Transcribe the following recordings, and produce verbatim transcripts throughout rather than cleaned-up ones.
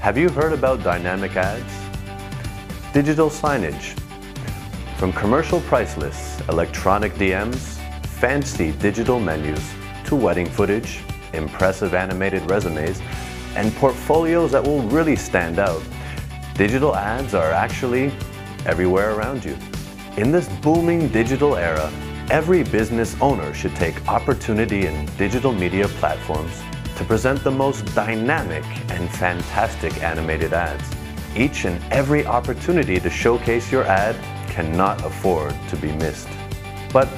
Have you heard about dynamic ads? Digital signage. From commercial price lists, electronic D Ms, fancy digital menus, to wedding footage, impressive animated resumes, and portfolios that will really stand out, digital ads are actually everywhere around you. In this booming digital era, every business owner should take opportunity in digital media platforms to present the most dynamic and fantastic animated ads. Each and every opportunity to showcase your ad cannot afford to be missed. But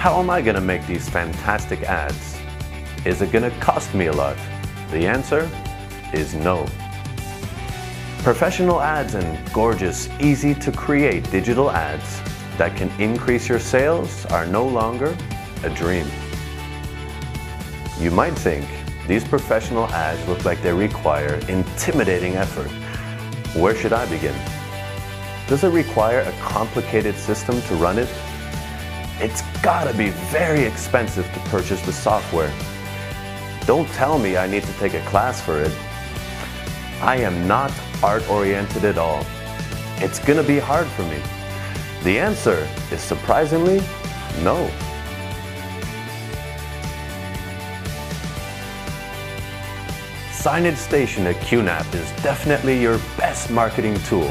how am I going to make these fantastic ads? Is it going to cost me a lot? The answer is no. Professional ads and gorgeous, easy to create digital ads that can increase your sales are no longer a dream. You might think these professional ads look like they require intimidating effort. Where should I begin? Does it require a complicated system to run it? It's gotta be very expensive to purchase the software. Don't tell me I need to take a class for it. I am not art-oriented at all. It's gonna be hard for me. The answer is surprisingly no. Signage Station at Q NAP is definitely your best marketing tool.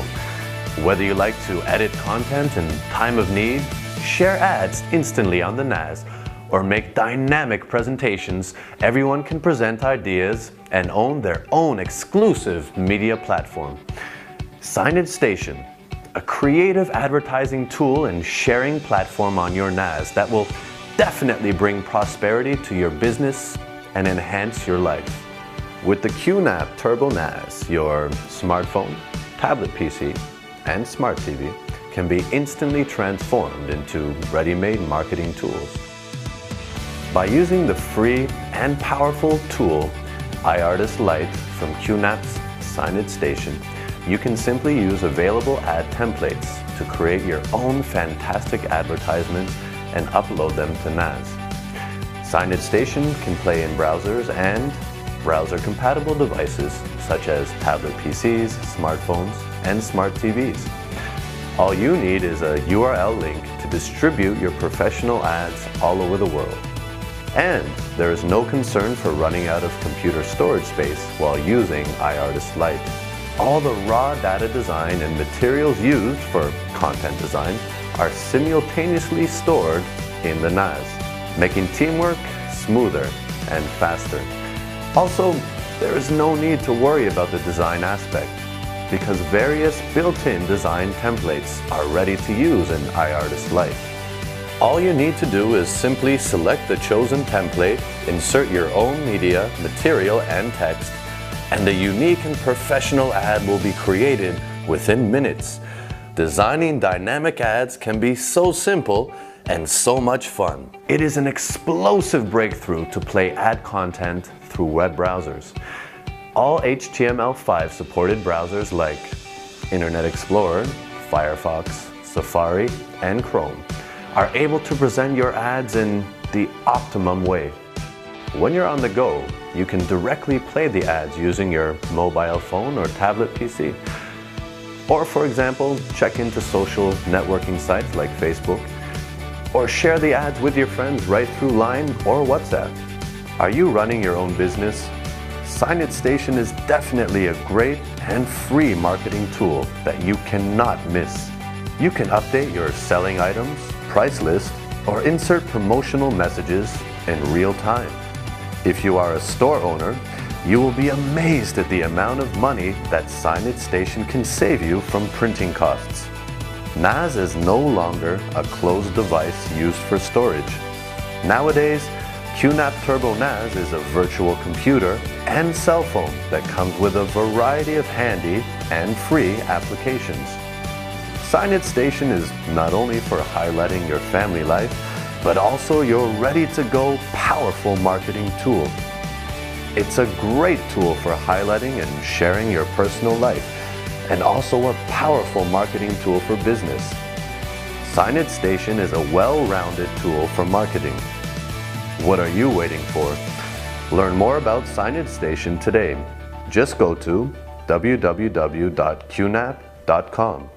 Whether you like to edit content in time of need, share ads instantly on the N A S, or make dynamic presentations, everyone can present ideas and own their own exclusive media platform. Signage Station, a creative advertising tool and sharing platform on your N A S that will definitely bring prosperity to your business and enhance your life. With the Q NAP Turbo N A S, your smartphone, tablet P C, and smart T V can be instantly transformed into ready-made marketing tools. By using the free and powerful tool iArtist Lite from Q NAP's Signage Station, you can simply use available ad templates to create your own fantastic advertisements and upload them to N A S. Signage Station can play in browsers and browser-compatible devices such as tablet P Cs, smartphones, and smart T Vs. All you need is a U R L link to distribute your professional ads all over the world. And there is no concern for running out of computer storage space while using iArtist Lite. All the raw data design and materials used for content design are simultaneously stored in the N A S, making teamwork smoother and faster. Also, there is no need to worry about the design aspect because various built-in design templates are ready to use in iArtist Lite. All you need to do is simply select the chosen template, insert your own media, material, and text, and a unique and professional ad will be created within minutes. Designing dynamic ads can be so simple and so much fun. It is an explosive breakthrough to play ad content through web browsers. All H T M L five supported browsers like Internet Explorer, Firefox, Safari, and Chrome are able to present your ads in the optimum way. When you're on the go, you can directly play the ads using your mobile phone or tablet P C. Or for example, check into social networking sites like Facebook, or share the ads with your friends right through Line or WhatsApp. Are you running your own business? Signage Station is definitely a great and free marketing tool that you cannot miss. You can update your selling items, price list, or insert promotional messages in real time. If you are a store owner, you will be amazed at the amount of money that Signage Station can save you from printing costs. N A S is no longer a closed device used for storage. Nowadays, Q NAP Turbo N A S is a virtual computer and cell phone that comes with a variety of handy and free applications. Signage Station is not only for highlighting your family life, but also your ready-to-go powerful marketing tool. It's a great tool for highlighting and sharing your personal life, and also a powerful marketing tool for business. Signage Station is a well-rounded tool for marketing. What are you waiting for? Learn more about Signage Station today. Just go to w w w dot Q N A P dot com.